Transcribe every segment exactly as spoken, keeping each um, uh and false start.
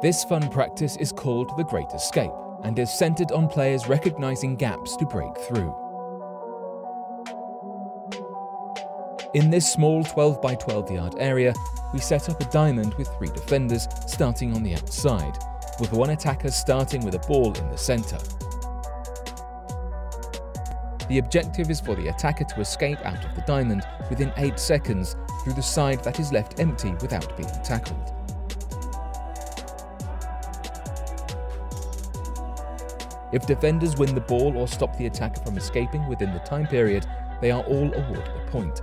This fun practice is called the Great Escape and is centered on players recognizing gaps to break through. In this small twelve by twelve yard area, we set up a diamond with three defenders starting on the outside, with one attacker starting with a ball in the center. The objective is for the attacker to escape out of the diamond within eight seconds through the side that is left empty without being tackled. If defenders win the ball or stop the attacker from escaping within the time period, they are all awarded a point.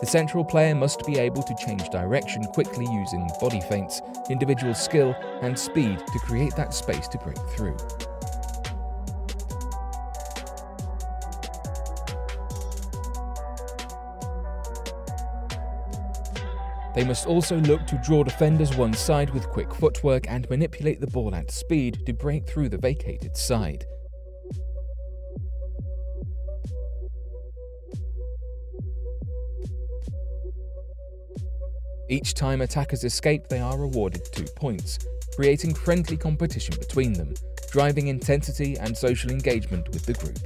The central player must be able to change direction quickly using body feints, individual skill, and speed to create that space to break through. They must also look to draw defenders one side with quick footwork and manipulate the ball at speed to break through the vacated side. Each time attackers escape, they are awarded two points, creating friendly competition between them, driving intensity and social engagement with the group.